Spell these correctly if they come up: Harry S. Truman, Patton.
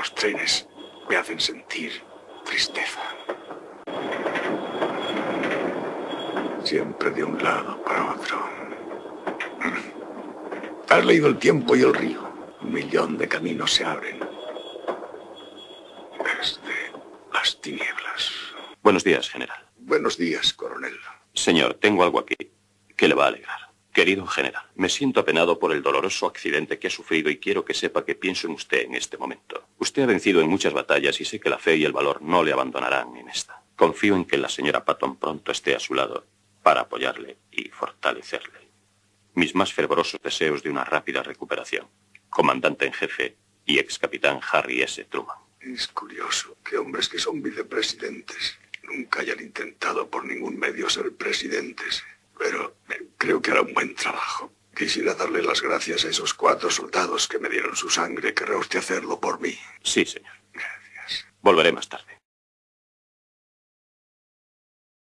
los trenes me hacen sentir tristeza. Siempre de un lado para otro. Has leído El tiempo y el río. 1.000.000 de caminos se abren. Desde las tinieblas. Buenos días, general. Buenos días, coronel. Señor, tengo algo aquí que le va a alegrar. Querido general, me siento apenado por el doloroso accidente que ha sufrido y quiero que sepa que pienso en usted en este momento. Usted ha vencido en muchas batallas y sé que la fe y el valor no le abandonarán en esta. Confío en que la señora Patton pronto esté a su lado para apoyarle y fortalecerle. Mis más fervorosos deseos de una rápida recuperación. Comandante en jefe y ex capitán Harry S. Truman. Es curioso que hombres que son vicepresidentes nunca hayan intentado por ningún medio ser presidentes, pero creo que hará un buen trabajo. Quisiera darle las gracias a esos 4 soldados que me dieron su sangre. ¿Querrá usted hacerlo por mí? Sí, señor. Gracias. Volveré más tarde.